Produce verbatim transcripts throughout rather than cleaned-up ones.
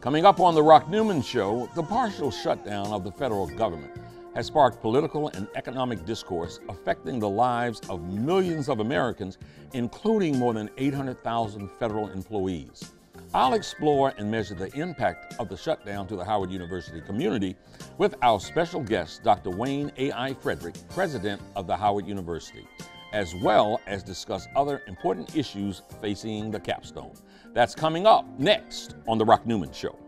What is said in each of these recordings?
Coming up on The Rock Newman Show, the partial shutdown of the federal government has sparked political and economic discourse affecting the lives of millions of Americans, including more than eight hundred thousand federal employees. I'll explore and measure the impact of the shutdown to the Howard University community with our special guest, Doctor Wayne A I Frederick, president of the Howard University, as well as discuss other important issues facing the capstone. That's coming up next on The Rock Newman Show.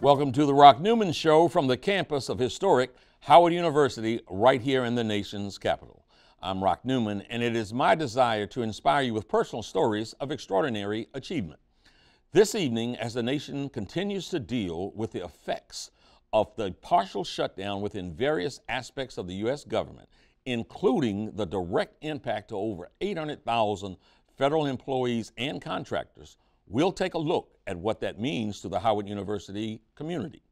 Welcome to The Rock Newman Show from the campus of historic Howard University, right here in the nation's capital. I'm Rock Newman, and it is my desire to inspire you with personal stories of extraordinary achievement. This evening, as the nation continues to deal with the effects of the partial shutdown within various aspects of the U S government, including the direct impact to over eight hundred thousand federal employees and contractors, we'll take a look at what that means to the Howard University community.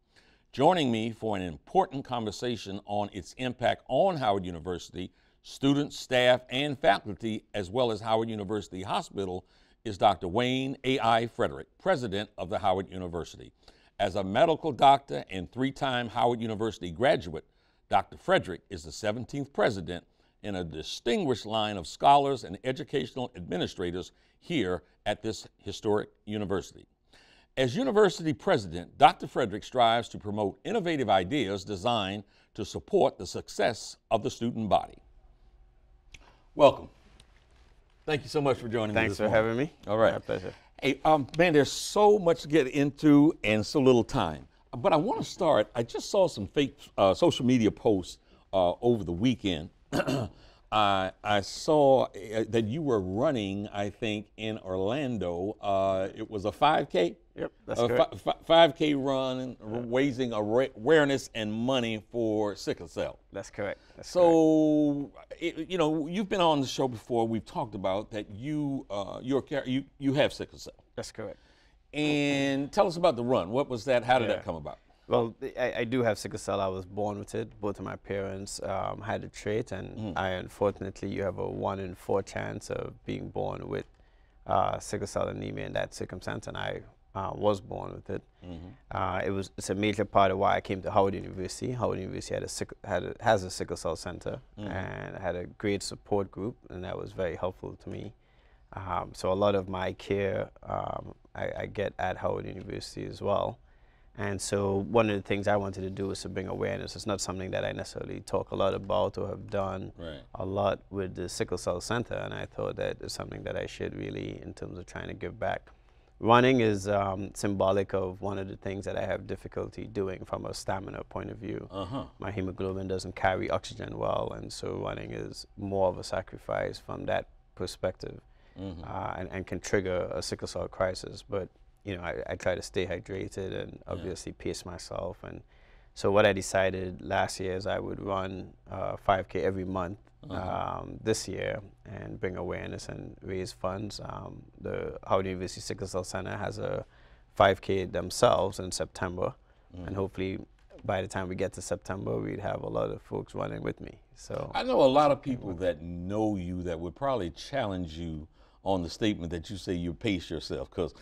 Joining me for an important conversation on its impact on Howard University, students, staff, and faculty, as well as Howard University Hospital, is Doctor Wayne A I Frederick, president of the Howard University. As a medical doctor and three-time Howard University graduate, Doctor Frederick is the seventeenth president in a distinguished line of scholars and educational administrators here at this historic university. As university president, Doctor Frederick strives to promote innovative ideas designed to support the success of the student body. Welcome. Thank you so much for joining Thanks me this Thanks for morning. having me. All right. My pleasure. Hey, um, man, there's so much to get into and so little time. But I want to start, I just saw some fake uh, social media posts uh, over the weekend. I, I saw uh, that you were running, I think, in Orlando. Uh, it was a five K? Yep, that's correct. five K run, yep. raising awareness and money for sickle cell. That's correct. That's so, correct. It, you know, you've been on the show before. We've talked about that you, uh, you're, you, you have sickle cell. That's correct. And okay. Tell us about the run. What was that? How did yeah. that come about? Well, I, I do have sickle cell. I was born with it. Both of my parents um, had the trait, and mm. I, unfortunately, you have a one in four chance of being born with uh, sickle cell anemia in that circumstance, and I uh, was born with it. Mm-hmm. uh, it was it's a major part of why I came to Howard University. Howard University had a, had a, has a sickle cell center, mm-hmm. and had a great support group, and that was very helpful to me. Um, so a lot of my care um, I, I get at Howard University as well. And so one of the things I wanted to do was to bring awareness. It's not something that I necessarily talk a lot about or have done right. a lot with the Sickle Cell Center, and I thought that it's something that I should really, in terms of trying to give back. Running is um, symbolic of one of the things that I have difficulty doing from a stamina point of view. Uh-huh. My hemoglobin doesn't carry oxygen well, and so running is more of a sacrifice from that perspective, mm-hmm. uh, and, and can trigger a sickle cell crisis. But you know, I, I try to stay hydrated and obviously yeah. pace myself. And so what I decided last year is I would run uh, five K every month uh-huh. um, this year and bring awareness and raise funds. Um, the Howard University Sickle Cell Center has a five K themselves in September. Mm. And hopefully by the time we get to September, we'd have a lot of folks running with me. So I know a lot of people that know you that would probably challenge you on the statement that you say you pace yourself, because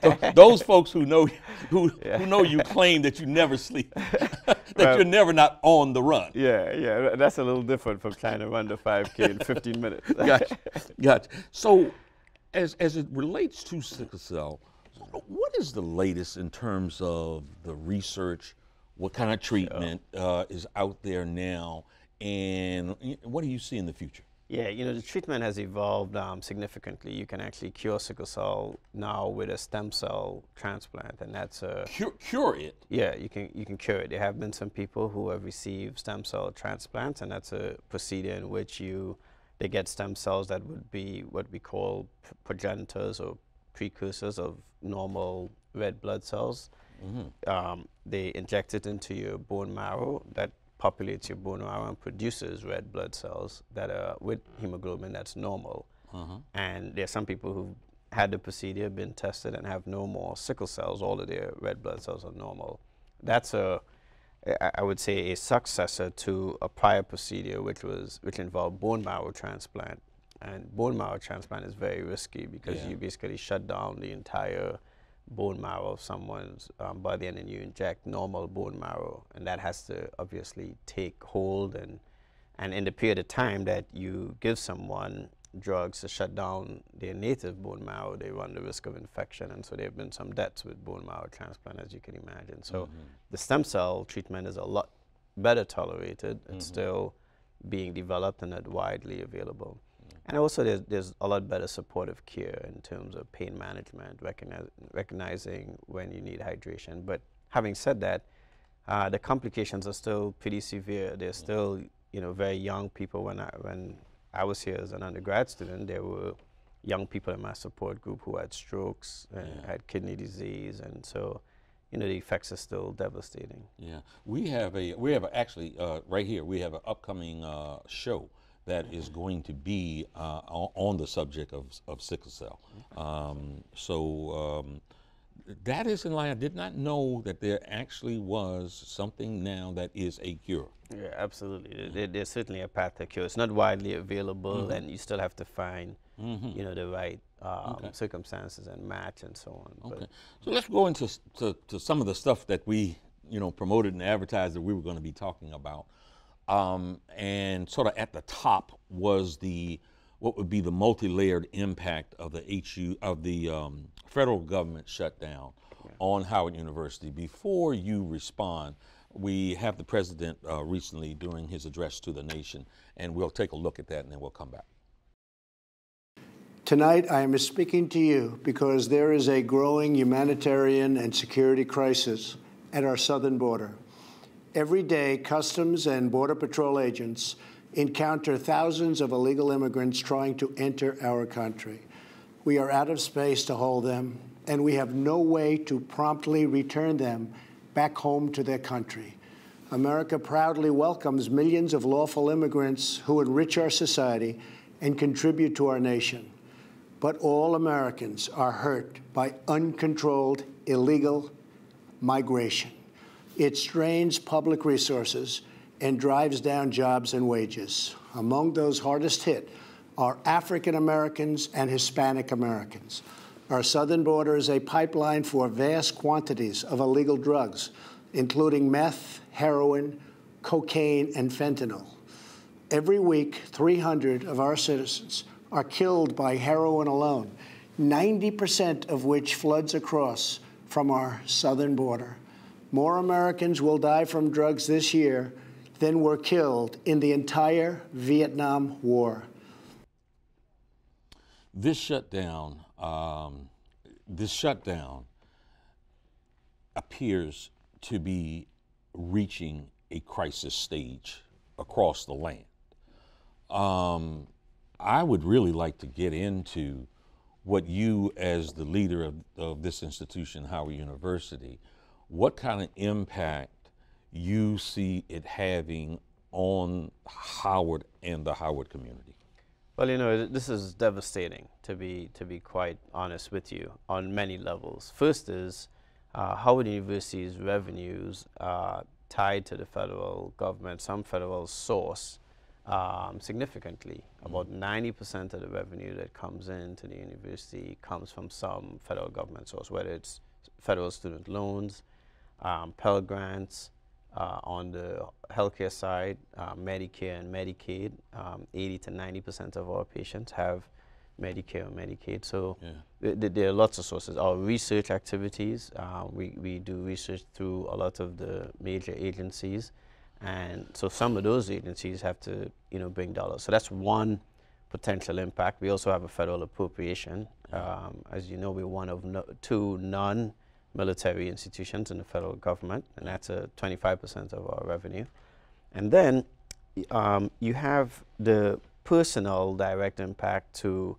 th those folks who know who, yeah. who know you claim that you never sleep, that well, you're never not on the run. Yeah, yeah, that's a little different from trying to run the five K in fifteen minutes. Gotcha, gotcha. So as, as it relates to sickle cell, what is the latest in terms of the research, what kind of treatment uh, is out there now, and what do you see in the future? Yeah, you know, the treatment has evolved um, significantly. You can actually cure sickle cell now with a stem cell transplant, and that's a... Cure, cure it? Yeah, you can, you can cure it. There have been some people who have received stem cell transplants, and that's a procedure in which you, they get stem cells that would be what we call progenitors or precursors of normal red blood cells. Mm-hmm. um, they inject it into your bone marrow. That populates your bone marrow and produces red blood cells that are with hemoglobin that's normal. Uh-huh. And there are some people who've had the procedure, been tested, and have no more sickle cells. All of their red blood cells are normal. That's a, I would say, a successor to a prior procedure which was which involved bone marrow transplant. And bone marrow transplant is very risky because yeah. you basically shut down the entire bone marrow of someone's um, body, and then you inject normal bone marrow, and that has to obviously take hold, and and in the period of time that you give someone drugs to shut down their native bone marrow, they run the risk of infection, and so there have been some deaths with bone marrow transplant, as you can imagine. So mm-hmm. the stem cell treatment is a lot better tolerated. It's mm-hmm. still being developed and not widely available. And also there's, there's a lot better supportive care in terms of pain management, recognize, recognizing when you need hydration. But having said that, uh, the complications are still pretty severe. They're still, you know, very young people. When I, when I was here as an undergrad student, there were young people in my support group who had strokes and yeah. had kidney disease. And so, you know, the effects are still devastating. Yeah, we have a, we have a, actually uh, right here, we have an upcoming uh, show that is going to be uh, on the subject of, of sickle cell. Um, so um, that is in line. I did not know that there actually was something now that is a cure. Yeah, absolutely. Mm-hmm. there, there's certainly a path to cure. It's not widely available, mm-hmm. and you still have to find mm-hmm. you know, the right um, okay. circumstances and match and so on. Okay. But so let's go into to, to some of the stuff that we you know, promoted and advertised that we were going to be talking about. Um, and sort of at the top was the what would be the multi-layered impact of the H U of the um, federal government shutdown yeah. on Howard University. Before you respond, we have the president uh, recently doing his address to the nation, and we'll take a look at that, and then we'll come back. Tonight, I am speaking to you because there is a growing humanitarian and security crisis at our southern border. Every day, Customs and Border Patrol agents encounter thousands of illegal immigrants trying to enter our country. We are out of space to hold them, and we have no way to promptly return them back home to their country. America proudly welcomes millions of lawful immigrants who enrich our society and contribute to our nation. But all Americans are hurt by uncontrolled illegal migration. It strains public resources and drives down jobs and wages. Among those hardest hit are African Americans and Hispanic Americans. Our southern border is a pipeline for vast quantities of illegal drugs, including meth, heroin, cocaine, and fentanyl. Every week, three hundred of our citizens are killed by heroin alone, ninety percent of which floods across from our southern border. More Americans will die from drugs this year than were killed in the entire Vietnam War. This shutdown, um, this shutdown appears to be reaching a crisis stage across the land. Um, I would really like to get into what you, as the leader of, of this institution, Howard University, what kind of impact you see it having on Howard and the Howard community? Well, you know, this is devastating, to be, to be quite honest with you, on many levels. First is uh, Howard University's revenues are tied to the federal government, some federal source, um, significantly. Mm-hmm. About ninety percent of the revenue that comes into the university comes from some federal government source, whether it's federal student loans, Um, Pell Grants uh, on the healthcare side, uh, Medicare and Medicaid. Um, eighty to ninety percent of our patients have Medicare or Medicaid. So yeah. th th there are lots of sources. Our research activities, uh, we, we do research through a lot of the major agencies. And so some of those agencies have to, you know, bring dollars. So that's one potential impact. We also have a federal appropriation. Um, as you know, we're one of no, two non-military institutions in the federal government, and that's a twenty-five percent of our revenue. And then um, you have the personal direct impact to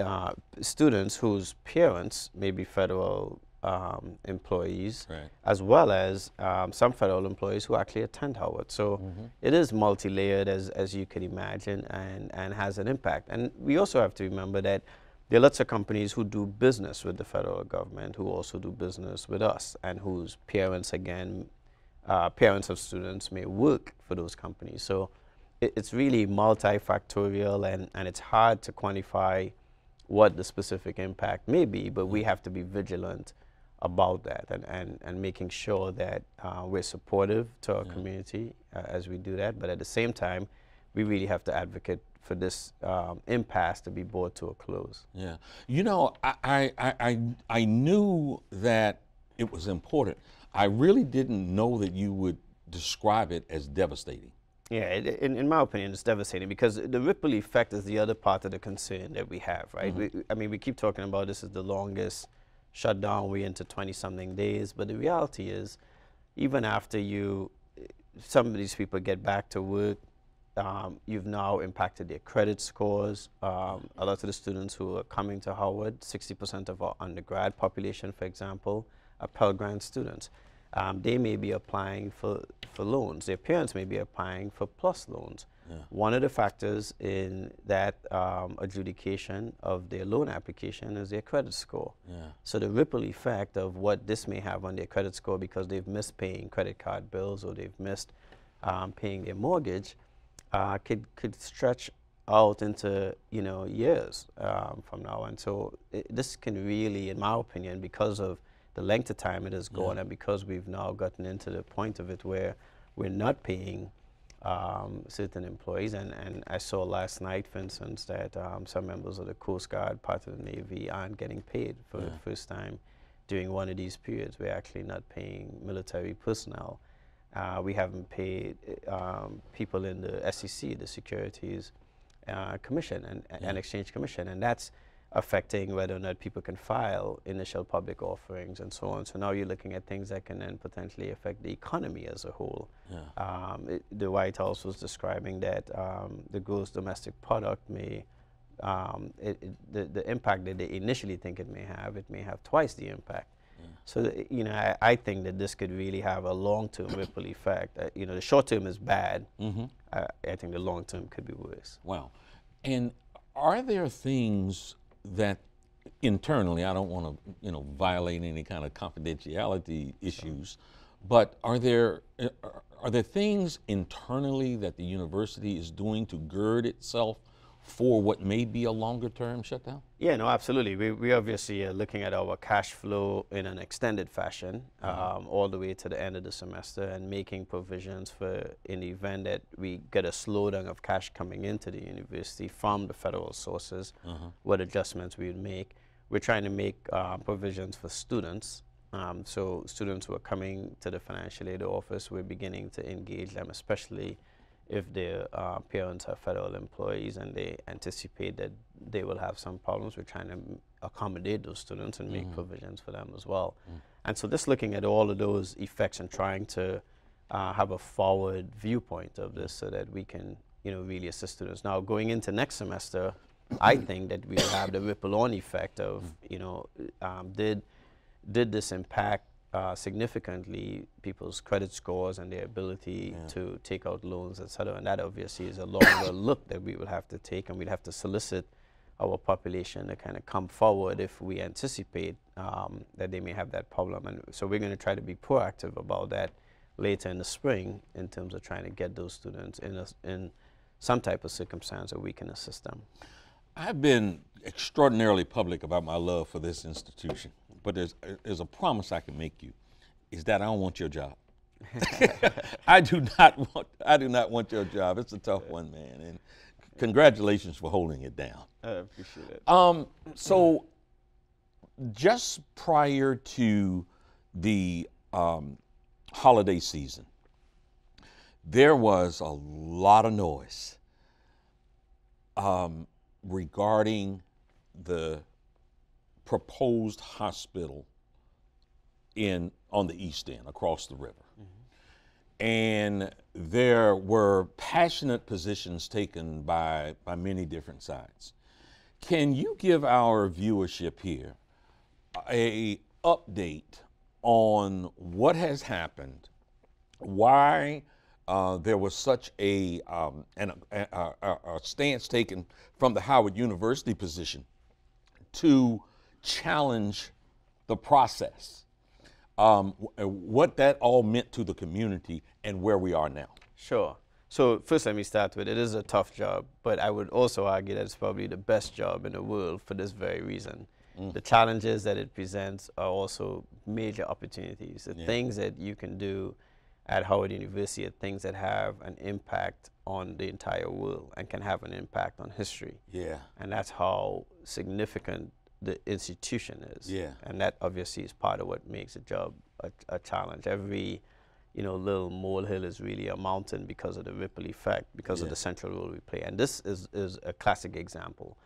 uh, students whose parents may be federal um, employees, right, as well as um, some federal employees who actually attend Howard. So mm-hmm. it is multi-layered, as, as you could imagine, and, and has an impact. And we also have to remember that there are lots of companies who do business with the federal government who also do business with us, and whose parents, again, Uh, parents of students may work for those companies. So it, it's really multifactorial, and, and it's hard to quantify what the specific impact may be, but we have to be vigilant about that, and, and, and making sure that uh, we're supportive to our yeah. community uh, as we do that. But at the same time, we really have to advocate for this um, impasse to be brought to a close. Yeah, you know, I, I, I, I knew that it was important. I really didn't know that you would describe it as devastating. Yeah, it, in, in my opinion, it's devastating, because the ripple effect is the other part of the concern that we have, right? Mm-hmm. we, I mean, we keep talking about this is the longest shutdown, we're into twenty-something days, but the reality is, even after you, some of these people get back to work, um, you've now impacted their credit scores. Um, a lot of the students who are coming to Howard, sixty percent of our undergrad population, for example, are Pell Grant students. Um, they may be applying for, for loans. Their parents may be applying for PLUS loans. Yeah. One of the factors in that um, adjudication of their loan application is their credit score. Yeah. So the ripple effect of what this may have on their credit score, because they've missed paying credit card bills, or they've missed um, paying their mortgage, uh, could, could stretch out into, you know, years um, from now. And so it, this can really, in my opinion, because of the length of time it has gone, yeah. and because we've now gotten into the point of it where we're not paying um, certain employees, and, and I saw last night, for instance, that um, some members of the Coast Guard, part of the Navy, aren't getting paid for yeah. the first time during one of these periods. We're actually not paying military personnel. Uh, we haven't paid um, people in the S E C, the Securities uh, Commission and, yeah. and Exchange Commission, and that's affecting whether or not people can file initial public offerings and so on. So now you're looking at things that can then potentially affect the economy as a whole. Yeah. Um, it, the White House was describing that um, the gross domestic product may, um, it, it, the, the impact that they initially think it may have, it may have twice the impact. Yeah. So, th you know, I, I think that this could really have a long-term ripple effect. Uh, you know, the short-term is bad. Mm-hmm. uh, I think the long-term could be worse. Wow. And are there things that internally, I don't want to, you know, violate any kind of confidentiality issues, sure. but are there are there things internally that the university is doing to gird itself for what may be a longer term shutdown? Yeah, no, absolutely. We, we obviously are looking at our cash flow in an extended fashion, mm-hmm. um, all the way to the end of the semester, and making provisions for in the event that we get a slowdown of cash coming into the university from the federal sources, mm-hmm. what adjustments we would make. We're trying to make uh, provisions for students. Um, so students who are coming to the financial aid office, we're beginning to engage them, especially if their uh, parents are federal employees and they anticipate that they will have some problems. We're trying to accommodate those students and mm-hmm. make provisions for them as well. Mm. And so just looking at all of those effects and trying to uh, have a forward viewpoint of this so that we can, you know, really assist students. Now, going into next semester, I think that we'll have the ripple-on effect of, mm. you know, um, did, did this impact Uh, significantly people's credit scores and their ability yeah. to take out loans, et cetera. And that obviously is a longer look that we will have to take, and we'd have to solicit our population to kind of come forward if we anticipate um, that they may have that problem. And so we're going to try to be proactive about that later in the spring in terms of trying to get those students in, a, in some type of circumstance that we can assist them. I've been extraordinarily public about my love for this institution. But there's, there's a promise I can make you, is that I don't want your job. I do not want, I do not want your job. It's a tough one, man. And congratulations for holding it down. I appreciate it. Um, so just prior to the um, holiday season, there was a lot of noise um, regarding the proposed hospital in on the East End across the river. Mm-hmm. And there were passionate positions taken by, by many different sides. Can you give our viewership here a update on what has happened, why uh, there was such a, um, an, a, a, a stance taken from the Howard University position to challenge the process, um, what that all meant to the community and where we are now? Sure. So first, let me start with, it is a tough job, but I would also argue that it's probably the best job in the world for this very reason. Mm. The challenges that it presents are also major opportunities. The yeah. things that you can do at Howard University are things that have an impact on the entire world and can have an impact on history. Yeah. And that's how significant the institution is. Yeah. And that obviously is part of what makes a job a, a challenge. Every, you know, little molehill is really a mountain because of the ripple effect, because yeah. of the central role we play. And this is, is a classic example.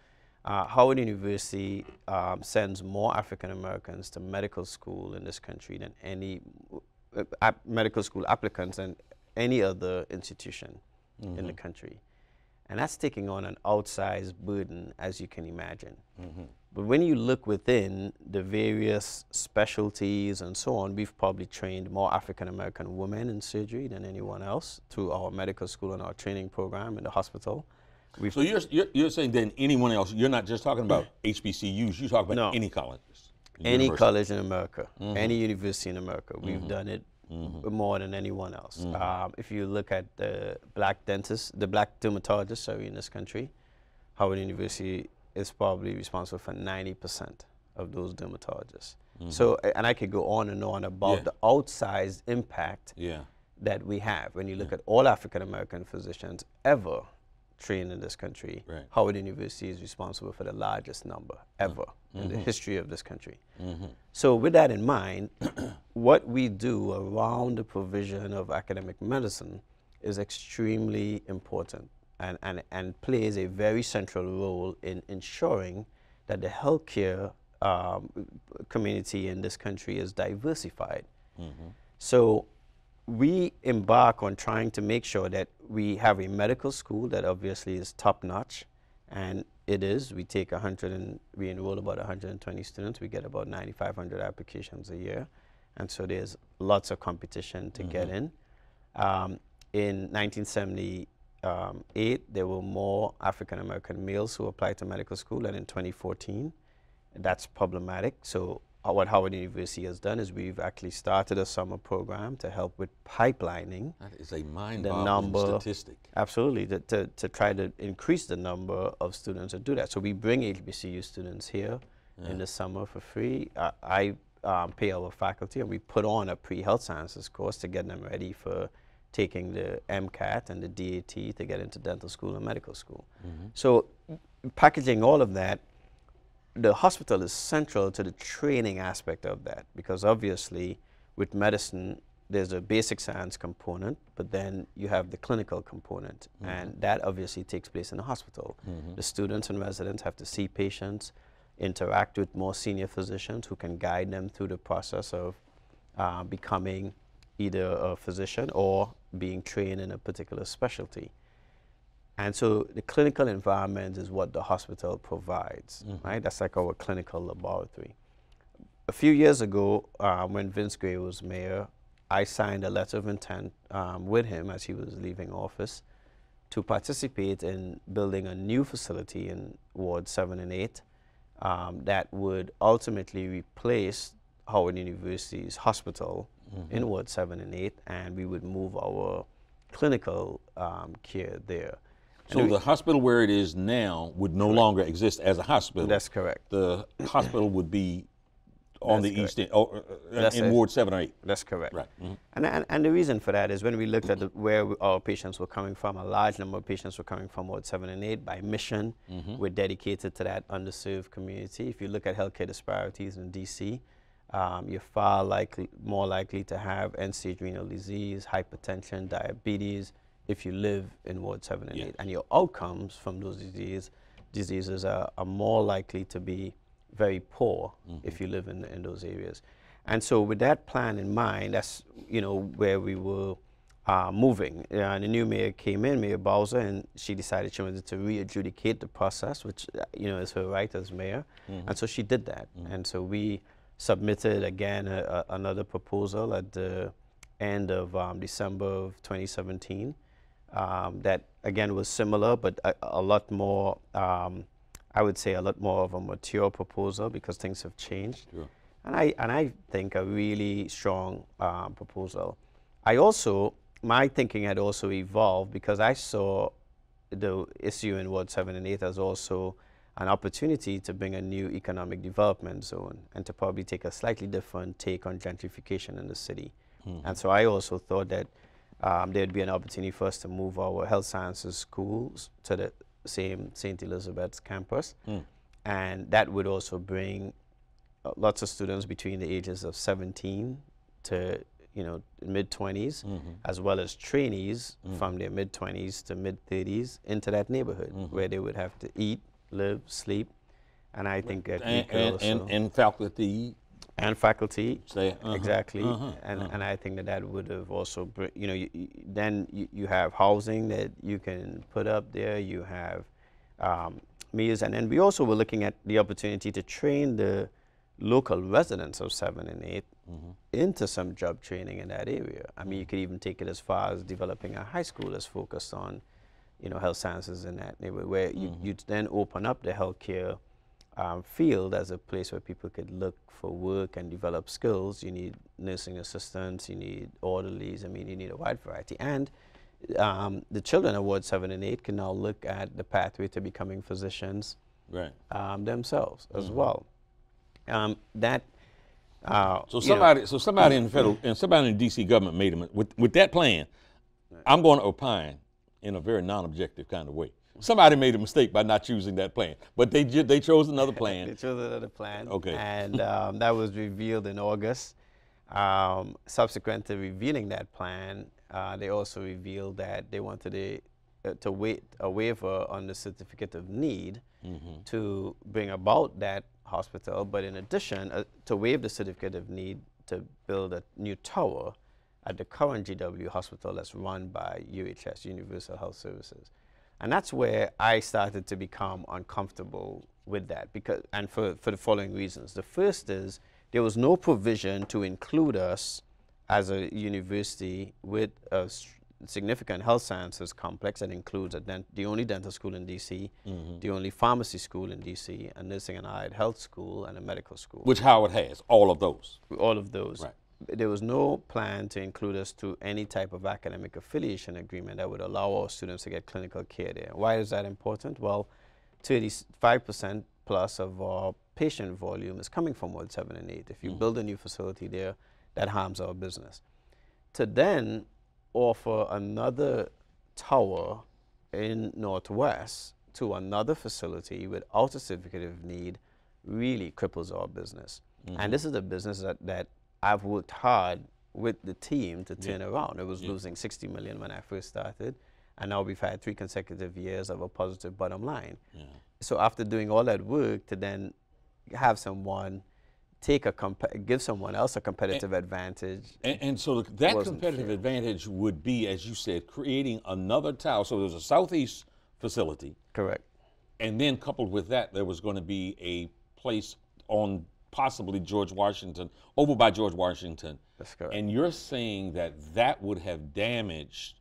Uh, Howard University um, sends more African Americans to medical school in this country than any uh, medical school applicants than any other institution mm-hmm. in the country. And that's taking on an outsized burden, as you can imagine. Mm-hmm. But when you look within the various specialties and so on, we've probably trained more African American women in surgery than anyone else through our medical school and our training program in the hospital. We've so you're, you're, you're saying then anyone else, you're not just talking about H B C Us, you talk about no. any colleges. Any university. College in America, mm-hmm. any university in America. We've mm-hmm. done it mm-hmm. more than anyone else. Mm-hmm. um, if you look at the black dentists, the black dermatologists, sorry, in this country, Howard University is probably responsible for ninety percent of those dermatologists. Mm-hmm. So, and I could go on and on about yeah. the outsized impact yeah. that we have. When you look yeah. at all African American physicians ever trained in this country, right. Howard University is responsible for the largest number ever mm-hmm. in the history of this country. Mm-hmm. So with that in mind, what we do around the provision of academic medicine is extremely important and, and, and plays a very central role in ensuring that the healthcare um, community in this country is diversified. Mm-hmm. So we embark on trying to make sure that we have a medical school that obviously is top-notch, and it is. We take one hundred and we enroll about one hundred twenty students. We get about ninety-five hundred applications a year, and so there's lots of competition to mm-hmm. get in. Um, in nineteen seventy-eight, there were more African American males who applied to medical school than in twenty fourteen. That's problematic. So what Howard University has done is we've actually started a summer program to help with pipelining. That is a mind-boggling statistic. Absolutely, to, to, to try to increase the number of students that do that. So we bring H B C U students here yeah. in the summer for free. Uh, I um, pay our faculty, and we put on a pre-health sciences course to get them ready for taking the MCAT and the D A T to get into dental school and medical school. Mm-hmm. So packaging all of that, the hospital is central to the training aspect of that, because obviously with medicine there's a basic science component, but then you have the clinical component, mm-hmm. and that obviously takes place in the hospital. Mm-hmm. The students and residents have to see patients, interact with more senior physicians who can guide them through the process of uh, becoming either a physician or being trained in a particular specialty. And so the clinical environment is what the hospital provides, mm-hmm. right? That's like our clinical laboratory. A few years ago, um, when Vince Gray was mayor, I signed a letter of intent um, with him as he was leaving office to participate in building a new facility in Ward seven and eight um, that would ultimately replace Howard University's hospital mm-hmm. in Ward seven and eight, and we would move our clinical um, care there. So the hospital where it is now would no correct. Longer exist as a hospital. That's correct. The hospital would be on That's the correct. East end, oh, uh, in it. Ward seven or eight. That's correct. Right. Mm-hmm. and, and, and the reason for that is when we looked at the, where we, our patients were coming from, a large number of patients were coming from Ward seven and eight by mission. Mm-hmm. We're dedicated to that underserved community. If you look at healthcare disparities in D C, um, you're far likely, more likely to have end-stage renal disease, hypertension, diabetes, if you live in Ward seven and yeah. eight, and your outcomes from those diseases diseases are, are more likely to be very poor mm-hmm. if you live in, in those areas. And so with that plan in mind, that's, you know, where we were uh, moving. Uh, and the new mayor came in, Mayor Bowser, and she decided she wanted to re-adjudicate the process, which, you know, is her right as mayor. Mm-hmm. And so she did that. Mm-hmm. And so we submitted again a, a, another proposal at the end of um, December of twenty seventeen. Um, that again was similar, but a, a lot more, um, I would say a lot more of a mature proposal because things have changed. Sure. And I, and I think a really strong um, proposal. I also, my thinking had also evolved because I saw the issue in Ward seven and eight as also an opportunity to bring a new economic development zone and to probably take a slightly different take on gentrification in the city. Mm-hmm. And so I also thought that um, there'd be an opportunity for us to move our health sciences schools to the same Saint Elizabeth's campus. Mm. And that would also bring uh, lots of students between the ages of seventeen to, you know, mid twenties, mm-hmm. as well as trainees mm-hmm. from their mid twenties to mid thirties into that neighborhood mm-hmm. where they would have to eat, live, sleep. And I think that and, and, also and, and faculty. And faculty, Say, uh-huh, exactly, uh-huh, and uh-huh. and I think that that would have also, br you know, you, you, then you, you have housing that you can put up there. You have um, meals, and then we also were looking at the opportunity to train the local residents of seven and eight mm-hmm. into some job training in that area. I mean, you could even take it as far as developing a high school that's focused on, you know, health sciences in that neighborhood, where mm-hmm. you you'd then open up the healthcare Um, field as a place where people could look for work and develop skills. You need nursing assistants, you need orderlies, I mean, you need a wide variety. And um, the children of Ward seven and eight can now look at the pathway to becoming physicians right. um, themselves mm-hmm. as well. Um, that uh, So somebody, you know, so somebody in federal, and somebody in D C government made them, with, with that plan, right. I'm going to opine in a very non-objective kind of way. Somebody made a mistake by not choosing that plan, but they they chose another plan. They chose another plan. Okay. And um, that was revealed in August. Um, subsequent to revealing that plan, uh, they also revealed that they wanted a, uh, to wait a waiver on the certificate of need mm-hmm. to bring about that hospital, but in addition, uh, to waive the certificate of need to build a new tower at the current G W hospital that's run by U H S, Universal Health Services. And that's where I started to become uncomfortable with that, because, and for, for the following reasons. The first is there was no provision to include us as a university with a significant health sciences complex that includes a dent the only dental school in D C, mm-hmm. the only pharmacy school in D C, a nursing and allied health school, and a medical school. Which Howard has, all of those. All of those. Right. There was no plan to include us to any type of academic affiliation agreement that would allow our students to get clinical care there. Why is that important? Well, thirty-five percent plus of our patient volume is coming from Ward seven and eight. If you mm-hmm. build a new facility there, that harms our business. To then offer another tower in Northwest to another facility without a certificate of need really cripples our business. Mm-hmm. And this is a business that, that I've worked hard with the team to turn yeah. around. It was yeah. losing sixty million when I first started, and now we've had three consecutive years of a positive bottom line. Yeah. So after doing all that work to then have someone take a comp- give someone else a competitive and, advantage. And, and so the, that competitive fair. advantage would be, as you said, creating another tower. So there's a Southeast facility. Correct. And then coupled with that, there was going to be a place on possibly George Washington, over by George Washington. That's correct. And you're saying that that would have damaged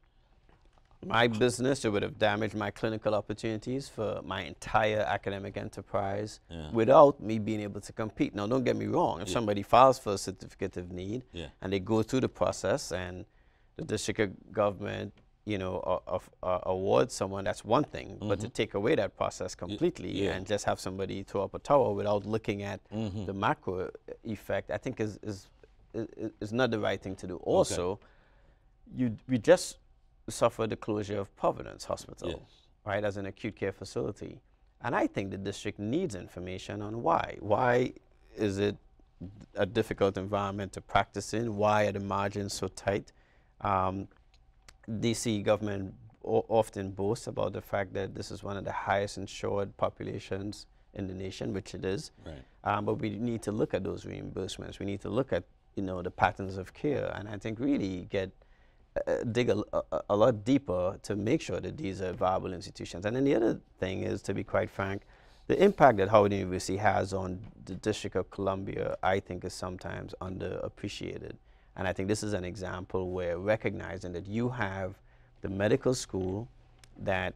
my business, it would have damaged my clinical opportunities for my entire academic enterprise yeah. without me being able to compete. Now, don't get me wrong, if yeah. somebody files for a certificate of need yeah. and they go through the process and the district government, you know, uh, uh, awards someone, that's one thing, mm-hmm. but to take away that process completely yeah. and just have somebody throw up a tower without looking at mm-hmm. the macro effect, I think is, is, is not the right thing to do. Also, okay. you, we just suffered the closure of Providence Hospital, yes. right, as an acute care facility. And I think the district needs information on why. Why is it a difficult environment to practice in? Why are the margins so tight? Um, D C government often boast about the fact that this is one of the highest insured populations in the nation, which it is. Right. Um, but we need to look at those reimbursements. We need to look at, you know, the patterns of care, and I think really get uh, dig a, a, a lot deeper to make sure that these are viable institutions. And then the other thing is, to be quite frank, the impact that Howard University has on the District of Columbia, I think, is sometimes underappreciated. And I think this is an example where recognizing that you have the medical school that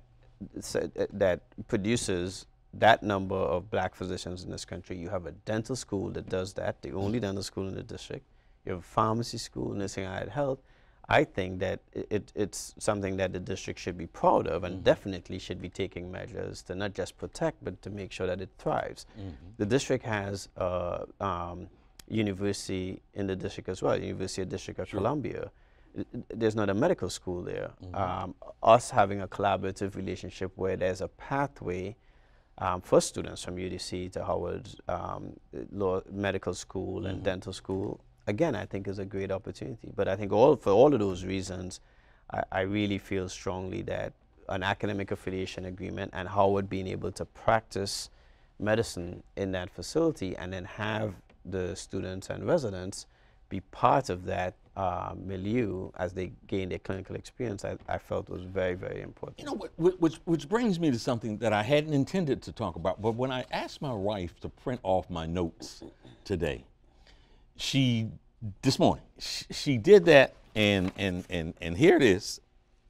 that produces that number of black physicians in this country. You have a dental school that does that, the only dental school in the district. You have a pharmacy school, nursing allied health. I think that it, it's something that the district should be proud of, and mm-hmm. definitely should be taking measures to not just protect, but to make sure that it thrives. Mm-hmm. The district has a uh, um, university in the district as well, University of District of sure. Columbia. There's not a medical school there. Mm-hmm. um, us having a collaborative relationship where there's a pathway Um, for students from U D C to Howard um, Law Medical School mm-hmm. and Dental School, again, I think is a great opportunity. But I think all for all of those reasons, I, I really feel strongly that an academic affiliation agreement and Howard being able to practice medicine in that facility and then have the students and residents be part of that uh, milieu as they gain their clinical experience, I, I felt was very, very important. You know, which, which, which brings me to something that I hadn't intended to talk about, but when I asked my wife to print off my notes today, she, this morning, she, she did that, and, and, and, and here it is.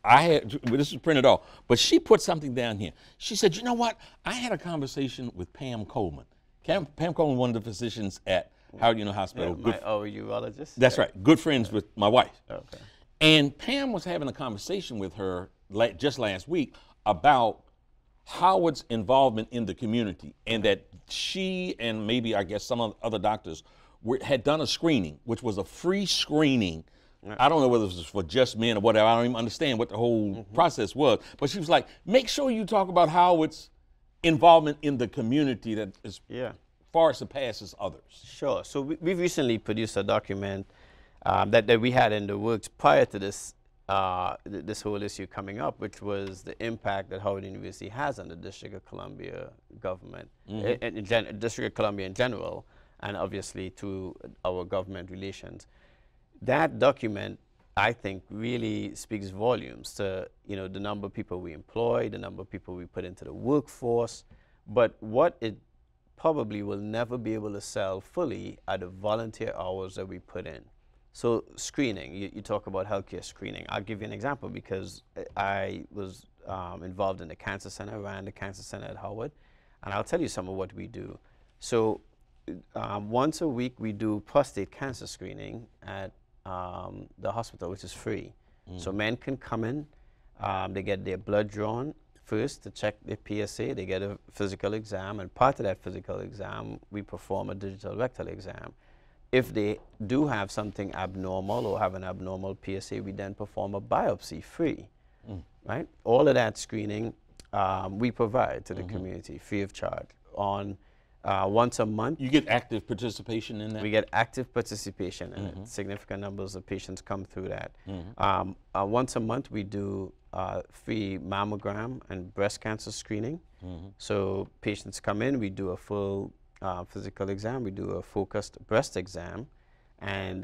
I had, well, this was printed off, but she put something down here. She said, you know what? I had a conversation with Pam Coleman. Pam, Pam Coleman, one of the physicians at Howard University Hospital. Yeah, my, oh, urologist? That's yeah. right. Good friends yeah. with my wife. Okay. And Pam was having a conversation with her la just last week about Howard's involvement in the community, and that she and maybe, I guess, some other doctors were, had done a screening, which was a free screening. Right. I don't know whether it was for just men or whatever. I don't even understand what the whole mm-hmm. process was. But she was like, make sure you talk about Howard's involvement in the community that is... Yeah. far surpasses others. Sure. So we, we've recently produced a document um, that, that we had in the works prior to this uh, th this whole issue coming up, which was the impact that Howard University has on the District of Columbia government, mm-hmm. in, in gen District of Columbia in general, and obviously through our government relations. That document, I think, really speaks volumes to, you know, the number of people we employ, the number of people we put into the workforce, but what it probably will never be able to sell fully are the volunteer hours that we put in. So screening, you, you talk about healthcare screening. I'll give you an example, because I was um, involved in the cancer center, ran the cancer center at Howard, and I'll tell you some of what we do. So um, once a week we do prostate cancer screening at um, the hospital, which is free. Mm. So men can come in, um, they get their blood drawn, first to check their P S A, they get a physical exam, and part of that physical exam, we perform a digital rectal exam. If they do have something abnormal or have an abnormal P S A, we then perform a biopsy free, mm. right? All of that screening um, we provide to the mm-hmm. community free of charge on uh, once a month. You get active participation in that? We get active participation in mm-hmm. it. Significant numbers of patients come through that. Mm-hmm. um, uh, once a month we do Uh, free mammogram and breast cancer screening. Mm-hmm. So patients come in, we do a full uh, physical exam, we do a focused breast exam, and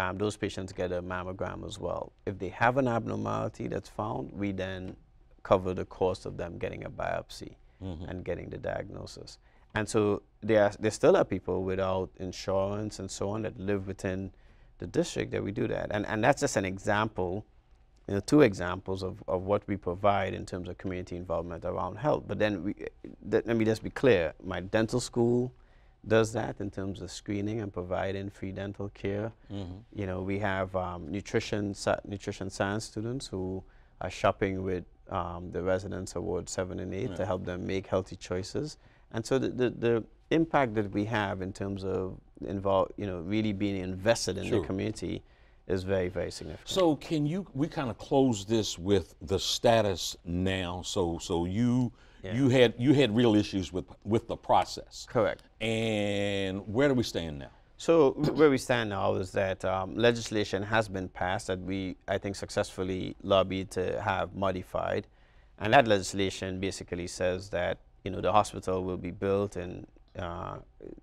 um, those patients get a mammogram as well. If they have an abnormality that's found, we then cover the cost of them getting a biopsy mm-hmm. and getting the diagnosis. And so there, there still are people without insurance and so on that live within the district that we do that. And, and that's just an example, you know, two examples of, of what we provide in terms of community involvement around health. But then, we, th let me just be clear, my dental school does that in terms of screening and providing free dental care. Mm-hmm. You know, we have um, nutrition, nutrition science students who are shopping with um, the Residents Award seven and eight yeah. to help them make healthy choices. And so the, the, the impact that we have in terms of involve, you know, really being invested in sure. the community is very, very significant. So can you, we kind of close this with the status now. So so you yeah. you had you had real issues with with the process. Correct. And where do we stand now? So where we stand now is that um, legislation has been passed that we, I think, successfully lobbied to have modified. And that legislation basically says that, you know, the hospital will be built in, uh,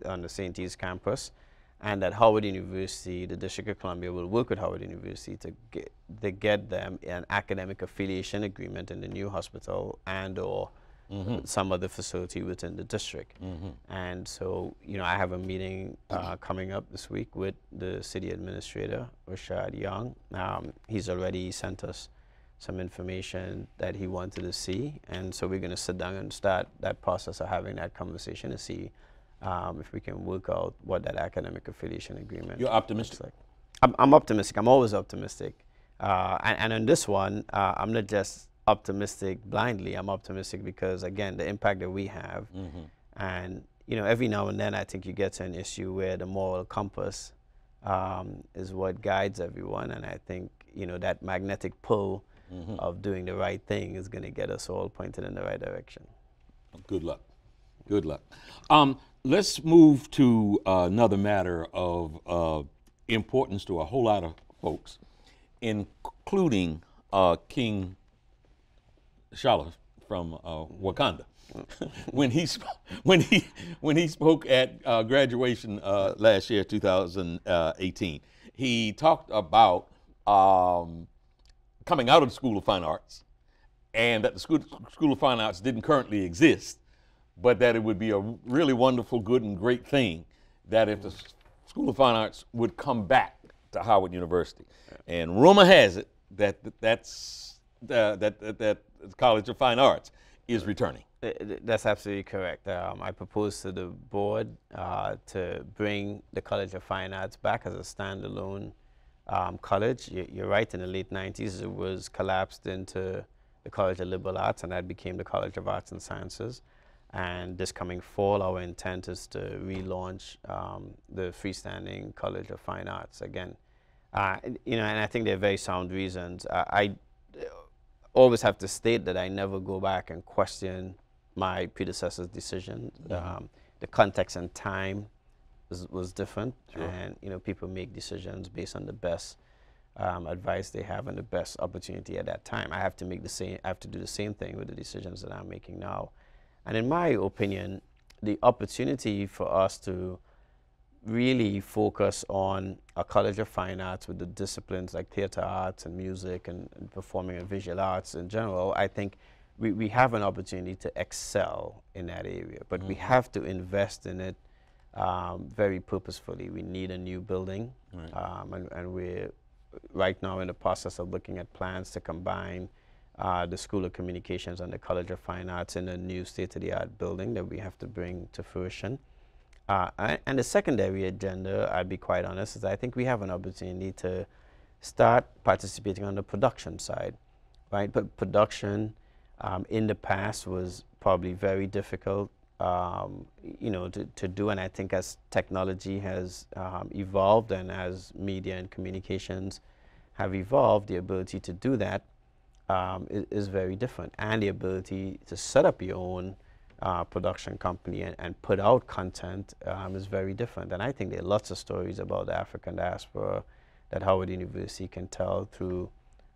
on the Saint E's campus, and that Howard University, the District of Columbia, will work with Howard University to get, to get them an academic affiliation agreement in the new hospital and or Mm-hmm. some other facility within the district. Mm-hmm. And so, you know, I have a meeting uh, coming up this week with the city administrator, Rashad Young. Um, he's already sent us some information that he wanted to see. And so we're going to sit down and start that process of having that conversation to see um, if we can work out what that academic affiliation agreement You're optimistic? Looks like. I'm, I'm optimistic. I'm always optimistic. Uh, and, and on this one, uh, I'm not just optimistic blindly. I'm optimistic because, again, the impact that we have, mm-hmm. and, you know, every now and then I think you get to an issue where the moral compass um, is what guides everyone, and I think, you know, that magnetic pull mm-hmm. of doing the right thing is going to get us all pointed in the right direction. Good luck. Good luck. Um, let's move to uh, another matter of uh, importance to a whole lot of folks, including uh, King Shala from uh, Wakanda, when he when he when he spoke at uh, graduation uh, last year, two thousand eighteen, he talked about um, coming out of the School of Fine Arts, and that the School School of Fine Arts didn't currently exist, but that it would be a really wonderful, good, and great thing that if the School of Fine Arts would come back to Howard University, and rumor has it that that's. Uh, that, that, that College of Fine Arts is returning. That's absolutely correct. Um, I proposed to the board uh, to bring the College of Fine Arts back as a standalone um, college. You, you're right, in the late nineties it was collapsed into the College of Liberal Arts, and that became the College of Arts and Sciences. And this coming fall, our intent is to relaunch um, the freestanding College of Fine Arts again. Uh, you know, and I think there are very sound reasons. Uh, I always have to state that I never go back and question my predecessor's decision. Mm-hmm. Um, the context and time was, was different, sure. and you know, people make decisions based on the best um, advice they have and the best opportunity at that time. I have to make the same. I have to do the same thing with the decisions that I'm making now. And in my opinion, the opportunity for us to really focus on a College of Fine Arts with the disciplines like theater arts and music and, and performing and visual arts in general, I think we, we have an opportunity to excel in that area, but mm-hmm. we have to invest in it um, very purposefully. We need a new building, right. um, and, and we're right now in the process of looking at plans to combine uh, the School of Communications and the College of Fine Arts in a new state-of-the-art building that we have to bring to fruition. Uh, and the secondary agenda, I'd be quite honest, is I think we have an opportunity to start participating on the production side, right? But production um, in the past was probably very difficult, um, you know, to, to do. And I think as technology has um, evolved and as media and communications have evolved, the ability to do that um, is, is very different. And the ability to set up your own Uh, production company and, and put out content um, is very different. And I think there are lots of stories about the African diaspora that Howard University can tell through,